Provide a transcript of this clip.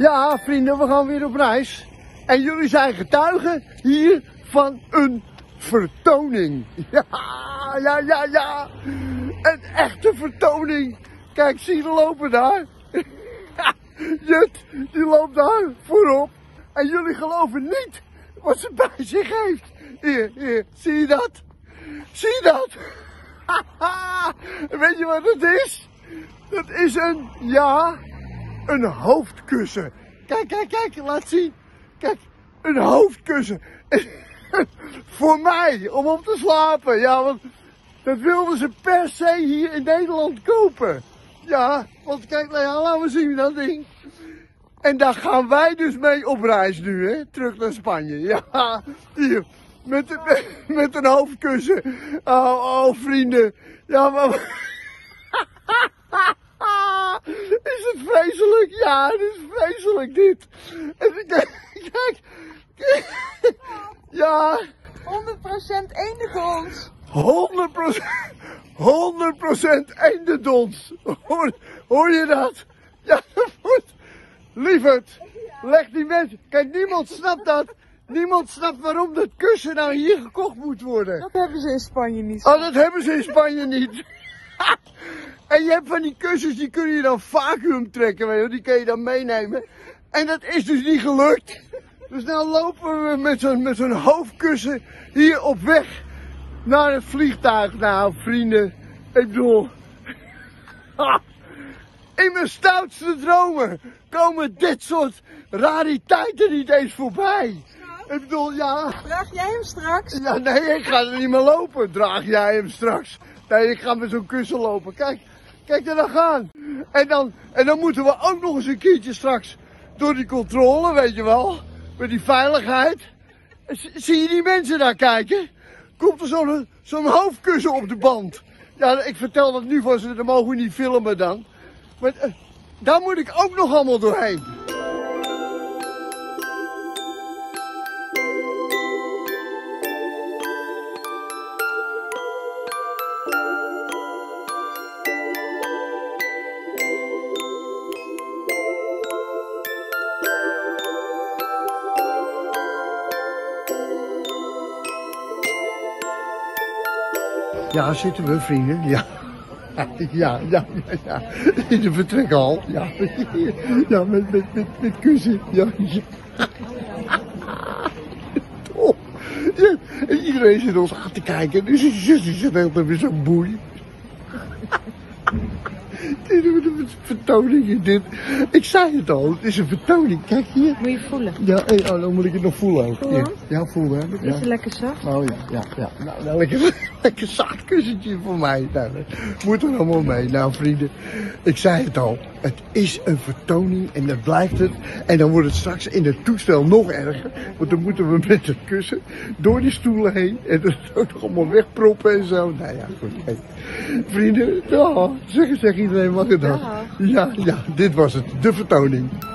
Ja, vrienden, we gaan weer op reis. En jullie zijn getuigen hier van een vertoning. Ja, ja, ja, ja. Een echte vertoning. Kijk, zie je lopen daar? Jut, die loopt daar voorop. En jullie geloven niet wat ze bij zich heeft. Hier, zie je dat? Zie je dat? Weet je wat het is? Dat is een hoofdkussen. Kijk, kijk, kijk, laat zien. Kijk, een hoofdkussen. Voor mij, om op te slapen. Ja, want dat wilden ze per se hier in Nederland kopen. Ja, want kijk, nou ja, laten we zien dat ding. En daar gaan wij dus mee op reis nu, hè. Terug naar Spanje. Ja, hier. Met een hoofdkussen. Oh, vrienden. Ja, maar... Is het vreselijk? Ja, het is vreselijk dit. En kijk. Ja. 100% eendendons. 100% eendendons. Hoor je dat? Ja, dat wordt... Lieverd, leg die mensen... Kijk, niemand snapt dat. Niemand snapt waarom dat kussen nou hier gekocht moet worden. Dat hebben ze in Spanje niet. Oh, dat hebben ze in Spanje niet. En je hebt van die kussens, die kun je dan vacuüm trekken, weet je, die kun je dan meenemen. En dat is dus niet gelukt. Dus nou lopen we met zo'n hoofdkussen hier op weg naar het vliegtuig. Nou, vrienden, ik bedoel... In mijn stoutste dromen komen dit soort rariteiten niet eens voorbij. Ik bedoel, ja... Draag jij hem straks? Ja, nee, ik ga er niet meer lopen. Draag jij hem straks? Nee, ik ga met zo'n kussen lopen. Kijk daar dan gaan. En dan moeten we ook nog eens een keertje straks door die controle, weet je wel. Met die veiligheid. Zie je die mensen daar kijken? Komt er zo'n hoofdkussen op de band. Ja, ik vertel dat nu voor ze, dat mogen we niet filmen dan. Maar daar moet ik ook nog allemaal doorheen. Ja, zitten we, vrienden. Ja. Ja. In de vertrekhal. Ja. Ja, met kussen. Ja. Top. Ja. En iedereen zit ons aan te kijken. Dus die zussen zit altijd weer zo'n boei. Dit is een vertoning. Dit. Ik zei het al, het is een vertoning. Kijk hier. Moet je voelen? Ja, dan moet ik het nog voelen ook. Voel dan? Ja, voel hè. Is het lekker zacht? Oh ja. Nou, lekker zacht kussentje voor mij. Nou, dat moet er allemaal mee. Nou, vrienden, ik zei het al. Het is een vertoning en dat blijft het. En dan wordt het straks in het toestel nog erger. Want dan moeten we met het kussen door die stoelen heen. En dan ook nog allemaal wegproppen en zo. Nou ja, goed. Hey. Vrienden, oh, zeg iedereen wat het dan. Ja, dit was het. De vertoning.